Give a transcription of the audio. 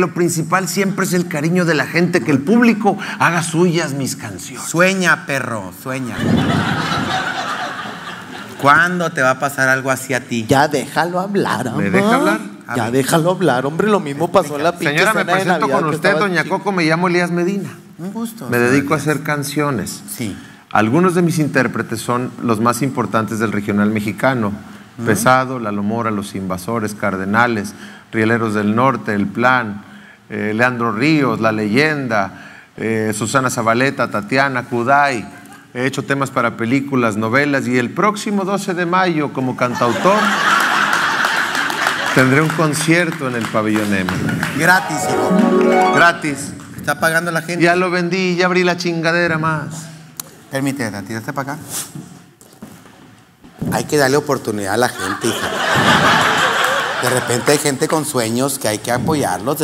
Lo principal siempre es el cariño de la gente, que el público haga suyas mis canciones. Sueña, perro, sueña. ¿Cuándo te va a pasar algo así a ti? Ya déjalo hablar, hombre. ¿Me deja hablar? Ya déjalo hablar, hombre. Lo mismo pasó en la pinche cena de Navidad. Señora, me presento con usted, doña Coco. Me llamo Elías Medina. Un gusto. Me dedico a hacer canciones. Sí. Algunos de mis intérpretes son los más importantes del regional mexicano. Pesado, Lalo Mora, Los Invasores, Cardenales, Rieleros del Norte, El Plan, Leandro Ríos, La Leyenda, Susana Zabaleta, Tatiana, Kudai. He hecho temas para películas, novelas, y el próximo 12 de mayo, como cantautor, tendré un concierto en el Pabellón M. Gratis, hijo. Gratis. Está pagando la gente. Ya lo vendí, ya abrí la chingadera más. Permíteme, Tati, ¿está para acá? Hay que darle oportunidad a la gente, hija. De repente hay gente con sueños que hay que apoyarlos.